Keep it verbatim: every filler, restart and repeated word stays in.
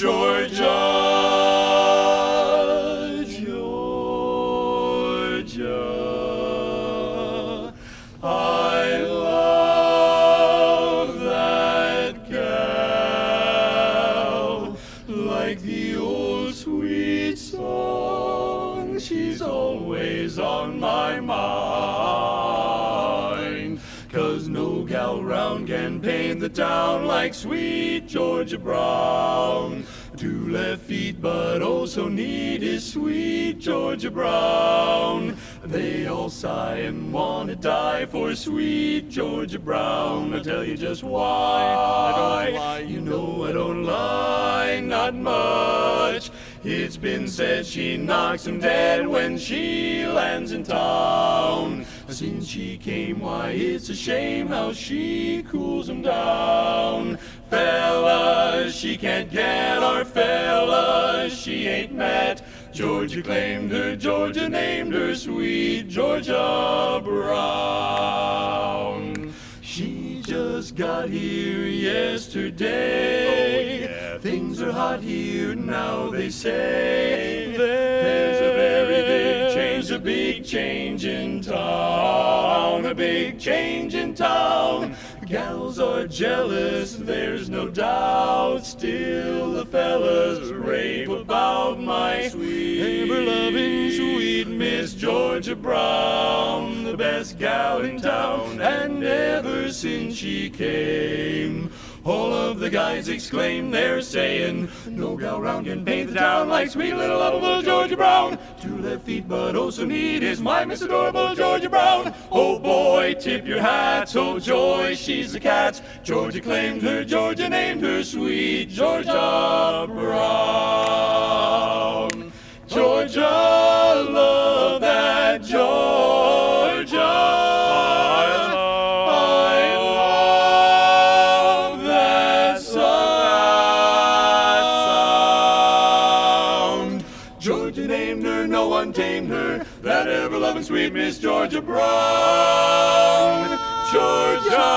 Georgia, Georgia, I love that gal. Like the old sweet song, she's always on my mind. 'Cause no gal round can paint the town like Sweet Georgia Brown. Two left feet, but oh so neat is Sweet Georgia Brown. They all sigh and wanna die for Sweet Georgia Brown. I'll tell you just why. I don't lie, you know I don't lie, not much. It's been said she knocks him dead when she lands in town. Since she came, why it's a shame how she cools him down. Fellas, she can't get our fellas, she ain't met. Georgia claimed her, Georgia named her Sweet Georgia Brown. She just got here yesterday. Oh, yeah. Things are hot here now, they say. There's a very big change, a big change in town, a big change in town. Gals are jealous, there's no doubt. Still the fellas rave about my sweet, ever-loving, sweet Miss Georgia Brown. The best gal in town, and ever since she came, all of the guys exclaim, they're saying, no gal round can paint the town like sweet little lovable Georgia Brown. Two left feet, but oh so neat is my Miss Adorable Georgia Brown. Oh boy, tip your hats, oh joy, she's the cat's. Georgia claimed her, Georgia named her Sweet Georgia Brown. Georgia, love that Georgia. I love that sound. Georgia named her, no one tamed her, that ever-loving sweet Miss Georgia Brown. Georgia!